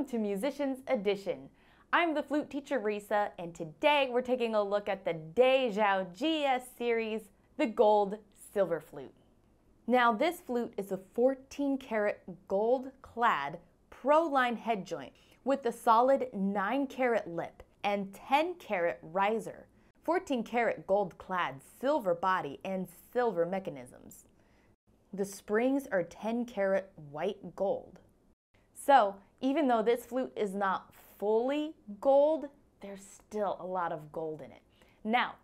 Welcome to Musicians Edition. I'm the flute teacher Reesa, and today we're taking a look at the Di Zhao GS series, the gold silver flute. Now this flute is a 14 karat gold clad pro-line head joint with a solid 9 karat lip and 10 karat riser, 14 karat gold clad silver body and silver mechanisms. The springs are 10 karat white gold. So even though this flute is not fully gold, there's still a lot of gold in it. Now,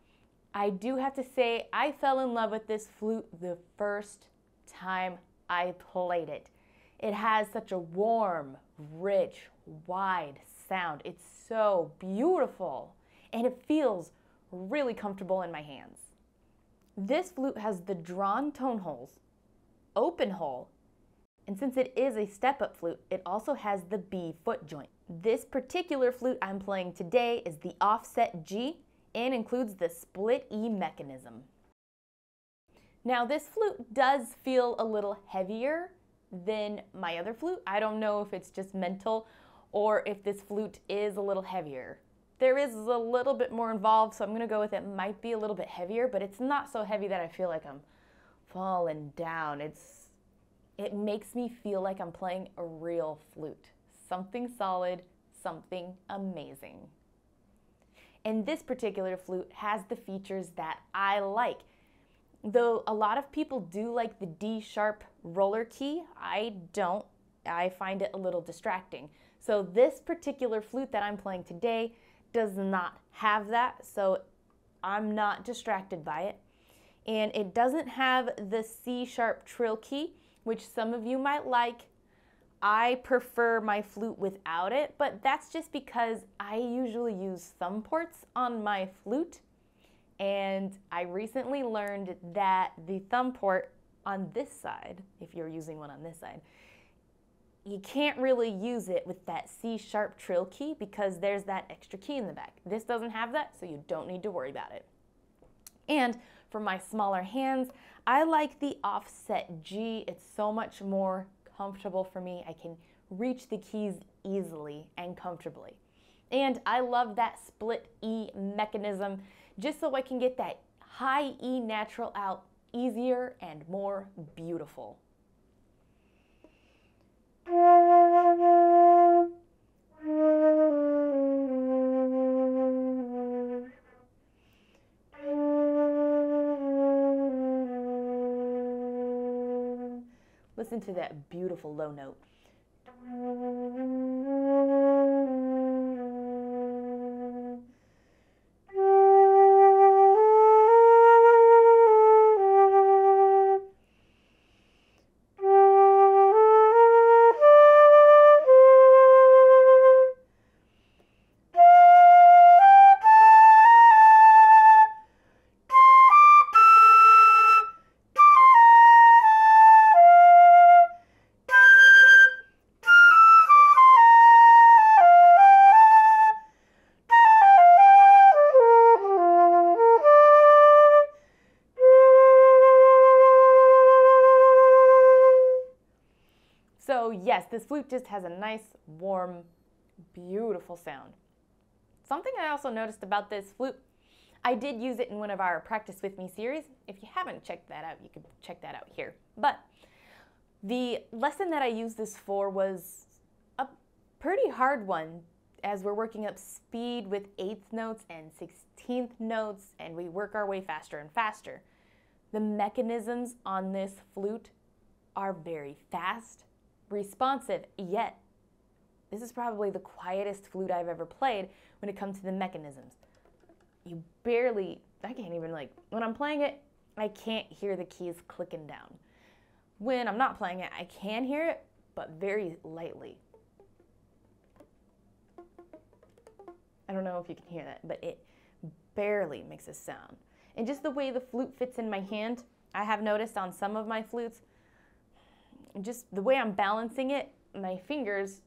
I do have to say I fell in love with this flute the first time I played it. It has such a warm, rich, wide sound. It's so beautiful, and it feels really comfortable in my hands. This flute has the drawn tone holes, open hole, and since it is a step-up flute, it also has the B foot joint. This particular flute I'm playing today is the offset G and includes the split E mechanism. Now this flute does feel a little heavier than my other flute. I don't know if it's just mental or if this flute is a little heavier. There is a little bit more involved, so I'm gonna go with it might be a little bit heavier, but it's not so heavy that I feel like I'm falling down. It makes me feel like I'm playing a real flute. Something solid, something amazing. And this particular flute has the features that I like. Though a lot of people do like the D sharp roller key, I don't. I find it a little distracting. So this particular flute that I'm playing today does not have that, so I'm not distracted by it. And it doesn't have the C sharp trill key, which some of you might like. I prefer my flute without it, but that's just because I usually use thumb ports on my flute, and I recently learned that the thumb port on this side, if you're using one on this side, you can't really use it with that C-sharp trill key because there's that extra key in the back. This doesn't have that, so you don't need to worry about it. And for my smaller hands, I like the offset G. It's so much more comfortable for me. I can reach the keys easily and comfortably. And I love that split E mechanism just so I can get that high E natural out easier and more beautiful. Listen to that beautiful low note. So yes, this flute just has a nice, warm, beautiful sound. Something I also noticed about this flute, I did use it in one of our Practice With Me series. If you haven't checked that out, you can check that out here. But the lesson that I used this for was a pretty hard one as we're working up speed with 8th notes and 16th notes, and we work our way faster and faster. The mechanisms on this flute are very fast, responsive, yet this is probably the quietest flute I've ever played when it comes to the mechanisms. You barely, I can't even like, when I'm playing it, I can't hear the keys clicking down. When I'm not playing it, I can hear it, but very lightly. I don't know if you can hear that, but it barely makes a sound. And just the way the flute fits in my hand, I have noticed on some of my flutes, just the way I'm balancing it, my fingers,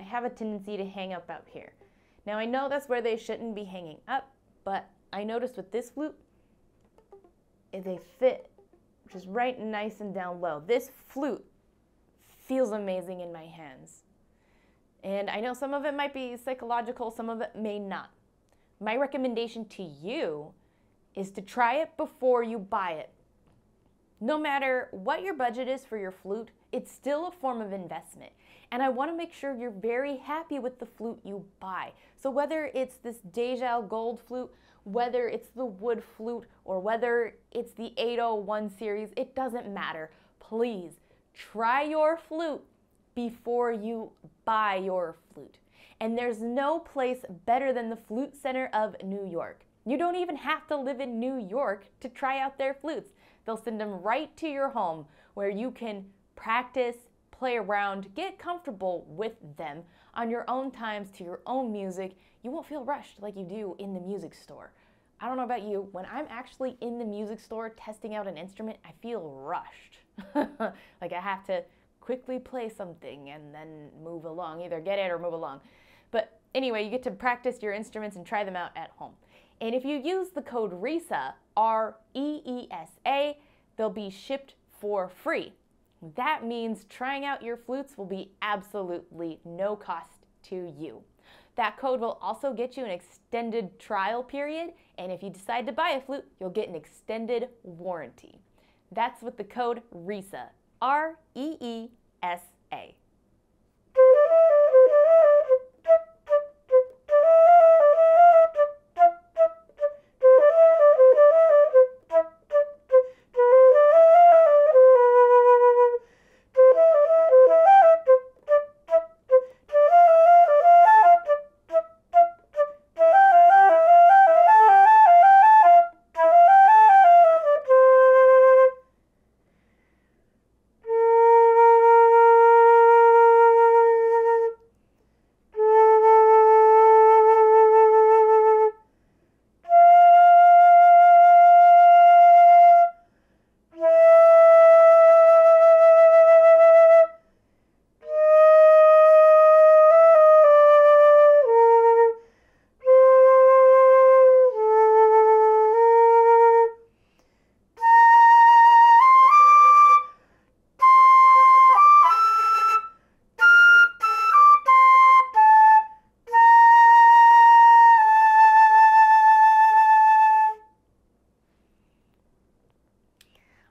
I have a tendency to hang up out here. Now I know that's where they shouldn't be hanging up, but I noticed with this flute, they fit just right nice and down low. This flute feels amazing in my hands. And I know some of it might be psychological, some of it may not. My recommendation to you is to try it before you buy it. No matter what your budget is for your flute, it's still a form of investment. And I want to make sure you're very happy with the flute you buy. So whether it's this Di Zhao gold flute, whether it's the wood flute, or whether it's the 801 series, it doesn't matter. Please try your flute before you buy your flute. And there's no place better than the Flute Center of New York. You don't even have to live in New York to try out their flutes. They'll send them right to your home where you can practice, play around, get comfortable with them on your own times to your own music. You won't feel rushed like you do in the music store. I don't know about you, when I'm actually in the music store testing out an instrument, I feel rushed. Like I have to quickly play something and then move along, either get it or move along. But anyway, you get to practice your instruments and try them out at home. And if you use the code REESA, R-E-E-S-A, they'll be shipped for free. That means trying out your flutes will be absolutely no cost to you. That code will also get you an extended trial period, and if you decide to buy a flute, you'll get an extended warranty. That's with the code REESA, R-E-E-S-A.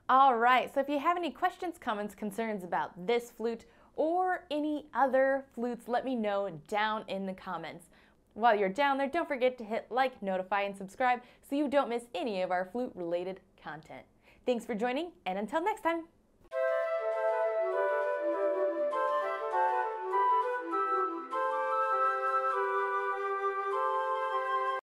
All right, so if you have any questions, comments, concerns about this flute or any other flutes, let me know down in the comments. While you're down there, don't forget to hit like, notify, and subscribe so you don't miss any of our flute-related content. Thanks for joining, and until next time.